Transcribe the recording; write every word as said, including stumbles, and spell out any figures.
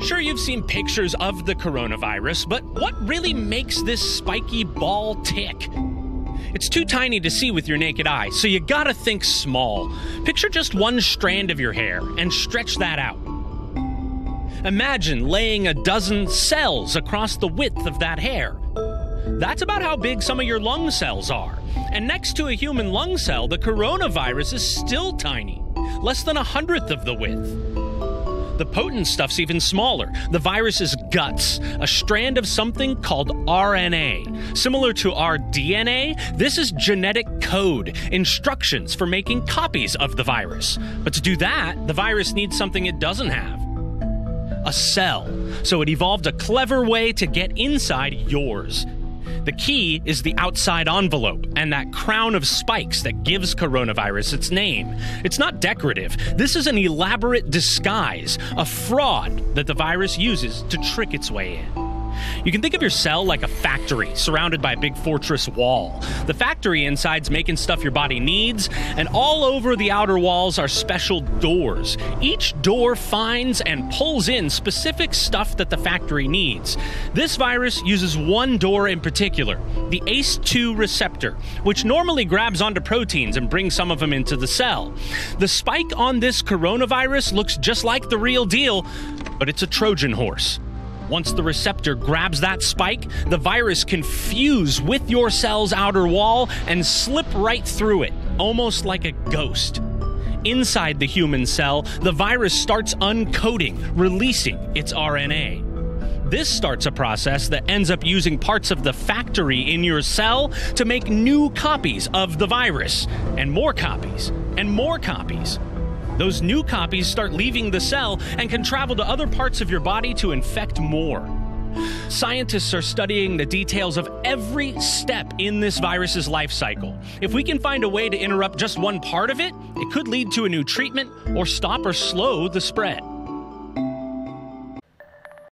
Sure, you've seen pictures of the coronavirus, but what really makes this spiky ball tick? It's too tiny to see with your naked eye, so you gotta think small. Picture just one strand of your hair and stretch that out. Imagine laying a dozen cells across the width of that hair. That's about how big some of your lung cells are. And next to a human lung cell, the coronavirus is still tiny, less than a hundredth of the width. The potent stuff's even smaller. The virus is guts, a strand of something called R N A. Similar to our D N A, this is genetic code, instructions for making copies of the virus. But to do that, the virus needs something it doesn't have, a cell. So it evolved a clever way to get inside yours. The key is the outside envelope and that crown of spikes that gives coronavirus its name. It's not decorative. This is an elaborate disguise, a fraud that the virus uses to trick its way in. You can think of your cell like a factory surrounded by a big fortress wall. The factory inside's making stuff your body needs, and all over the outer walls are special doors. Each door finds and pulls in specific stuff that the factory needs. This virus uses one door in particular, the A C E two receptor, which normally grabs onto proteins and brings some of them into the cell. The spike on this coronavirus looks just like the real deal, but it's a Trojan horse. Once the receptor grabs that spike, the virus can fuse with your cell's outer wall and slip right through it, almost like a ghost. Inside the human cell, the virus starts uncoating, releasing its R N A. This starts a process that ends up using parts of the factory in your cell to make new copies of the virus, and more copies, and more copies. Those new copies start leaving the cell and can travel to other parts of your body to infect more. Scientists are studying the details of every step in this virus's life cycle. If we can find a way to interrupt just one part of it, it could lead to a new treatment or stop or slow the spread.